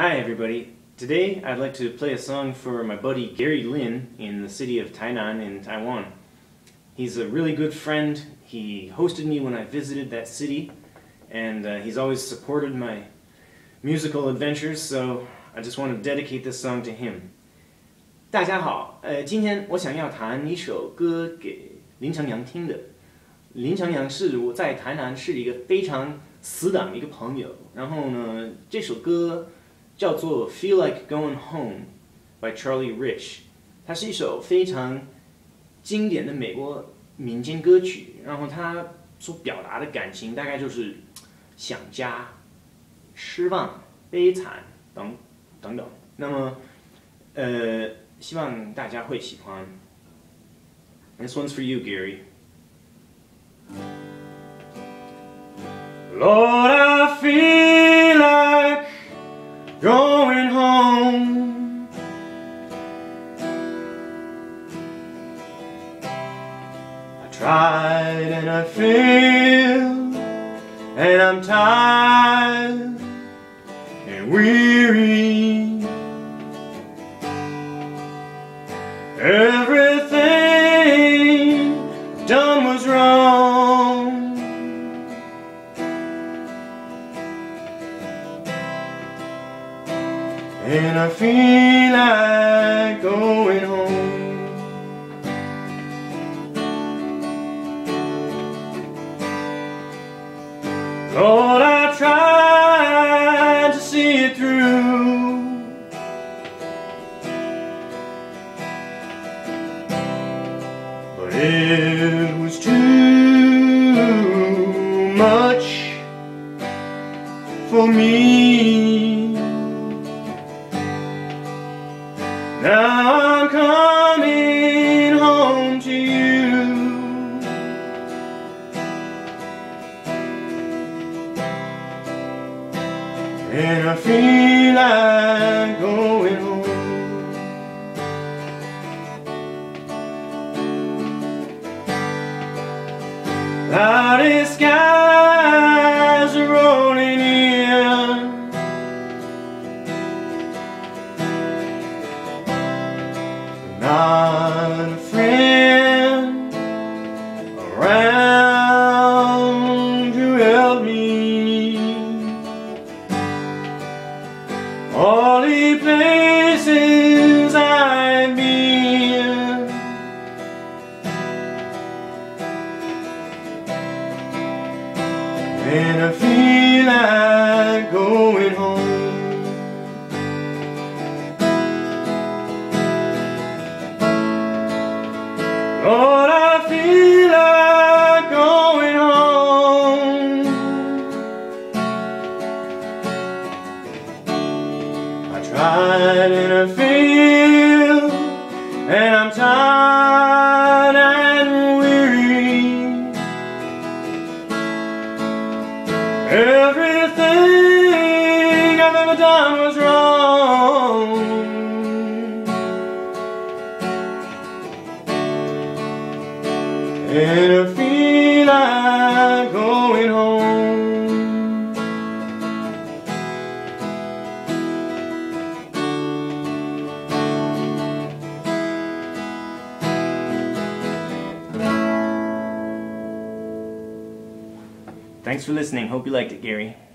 Hi everybody, today I'd like to play a song for my buddy Gary Lin in the city of Tainan in Taiwan. He's a really good friend, he hosted me when I visited that city, and he's always supported my musical adventures, so I just want to dedicate this song to him. 大家好，今天我想要弹一首歌给林长阳听的。林长阳是我在台南是一个非常死党的一个朋友，然后呢，这首歌叫做《Feel Like Going Home》by Charlie Rich， 它是一首非常经典的美国民间歌曲，然后它所表达的感情大概就是想家、失望、悲惨等等等。那么，希望大家会喜欢。This one's for you, Gary. Lord, I feel like going home. I tried and I failed, and I'm tired and weary. Everything done was wrong. And I feel like going home. Lord, I tried to see it through. It was too much for me. Now I'm coming home to you. And I feel like going home. Cloudy skies are rolling in. Not a friend around to help me. All the places I've been, and I feel like going home. Lord, I feel like going home. I tried and I failed, and I'm tired and weary. Everything I've ever done was wrong. And I feel like going home. Thanks for listening. Hope you liked it, Gary.